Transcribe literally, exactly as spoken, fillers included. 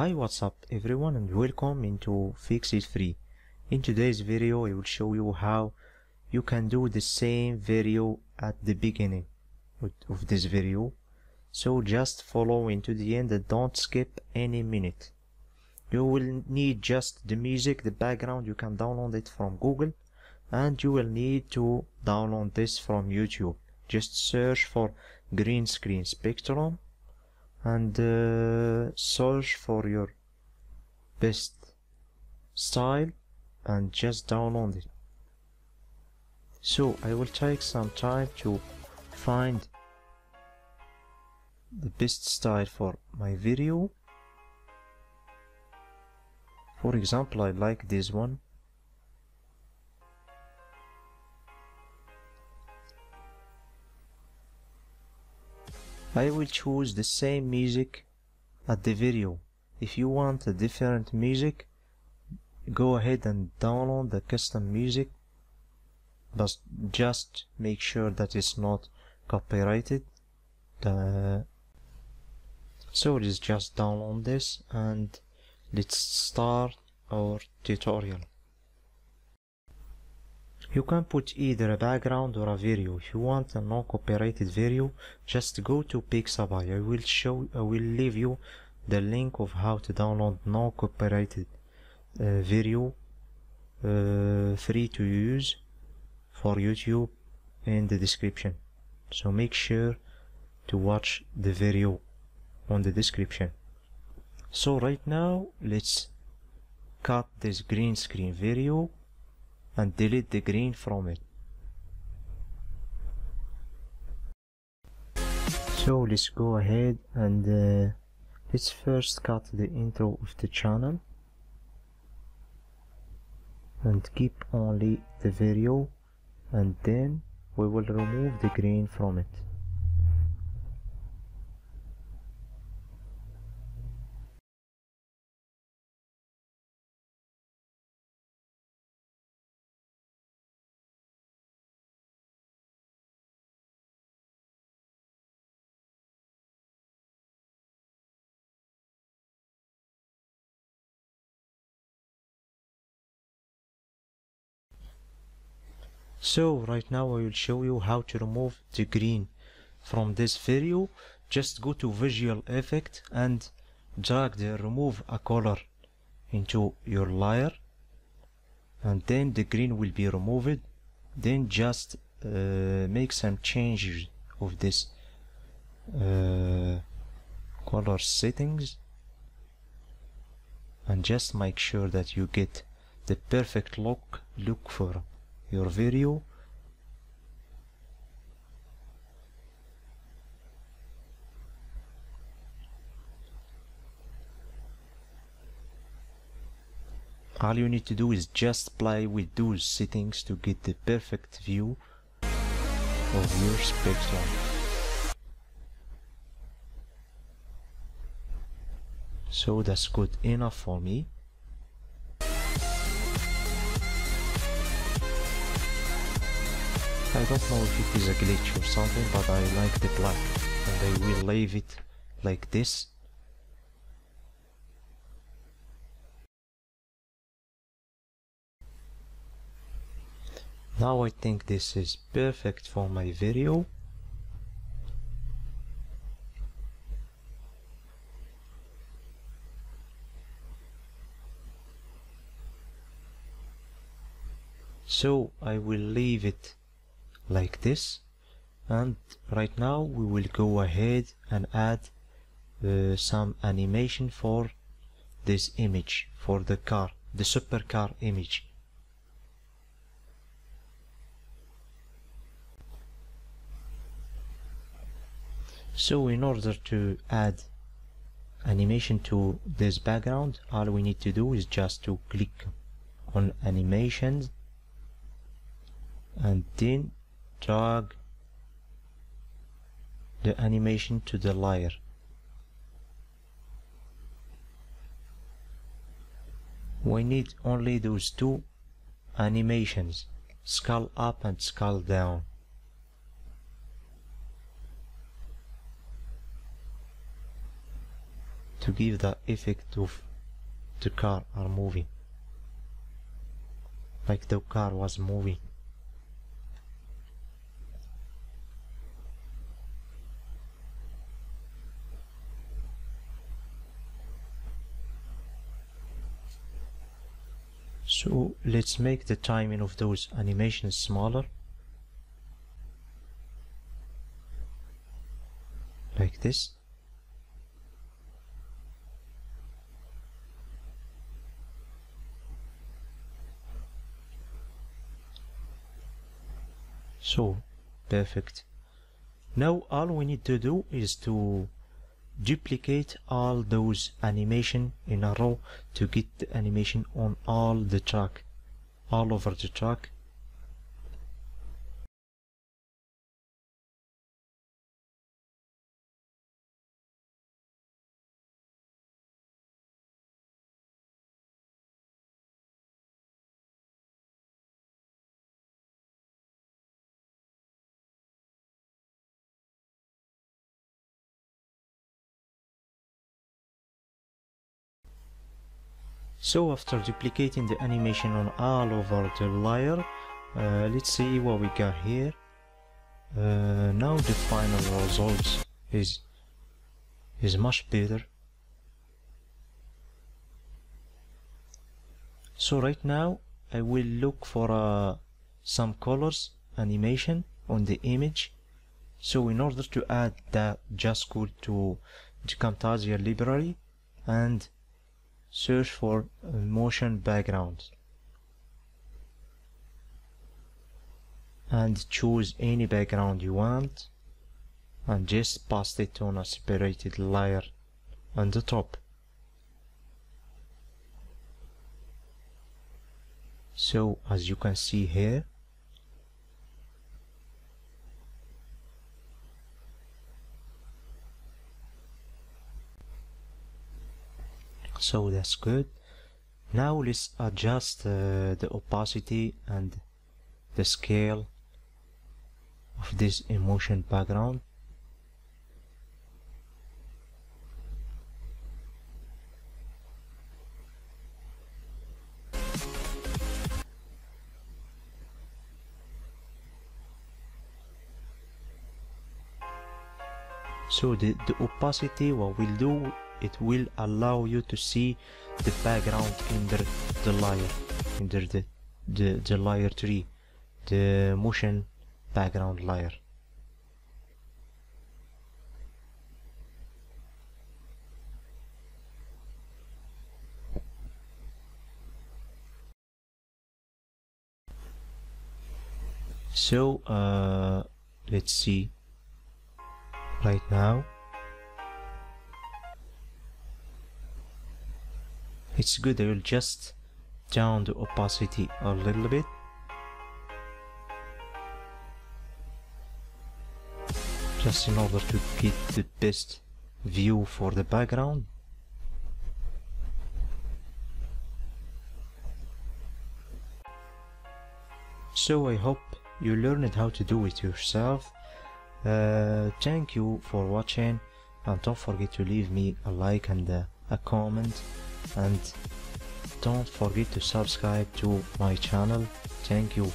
Hi, what's up everyone, and welcome into Fix It Free. In today's video I will show you how you can do the same video at the beginning of this video, so just follow into the end and don't skip any minute. You will need just the music, the background. You can download it from Google, and you will need to download this from YouTube. Just search for green screen spectrum and uh, search for your best style and just download it. So I will take some time to find the best style for my video. For example, I like this one. I will choose the same music at the video. If you want a different music, go ahead and download the custom music, but just make sure that it's not copyrighted. Uh, so let's just download this and let's start our tutorial. You can put either a background or a video. If you want a non-copyrighted video, just go to Pixabay. I will show, I will leave you the link of how to download non-copyrighted uh, video uh, free to use for YouTube in the description. So make sure to watch the video on the description. So right now let's cut this green screen video and delete the green from it. So let's go ahead and uh, let's first cut the intro of the channel and keep only the video, and then we will remove the green from it. So right now I will show you how to remove the green from this video. Just go to visual effect and drag the remove a color into your layer, and then the green will be removed. Then just uh, make some changes of this uh, color settings and just make sure that you get the perfect look look for your video. All you need to do is just play with those settings to get the perfect view of your spectrum. So that's good enough for me. I don't know if it is a glitch or something, but I like the black and I will leave it like this. Now I think this is perfect for my video. So I will leave it like this, and right now we will go ahead and add uh, some animation for this image, for the car, the supercar image. So in order to add animation to this background, all we need to do is just to click on animations and then drag the animation to the layer. We need only those two animations, scale up and scale down. to give the effect of the car are moving, like the car was moving. So let's make the timing of those animations smaller, like this. So perfect. Now all we need to do is to duplicate all those animation in a row to get the animation on all the track, all over the track. So after duplicating the animation on all over the layer, uh, let's see what we got here. Uh, now the final result is is much better. So right now I will look for uh, some colors animation on the image. So in order to add that just go to the Camtasia library and search for motion background and choose any background you want and just paste it on a separated layer on the top. So as you can see here, so that's good. Now let's adjust uh, the opacity and the scale of this emotion background. So the, the opacity, what we'll do, it will allow you to see the background under the layer, under the, the, the layer three, the motion background layer. So uh, let's see right now. It's good. I will just down the opacity a little bit. Just in order to get the best view for the background. So I hope you learned how to do it yourself. Uh, thank you for watching, and don't forget to leave me a like and a, a comment. And don't forget to subscribe to my channel. Thank you.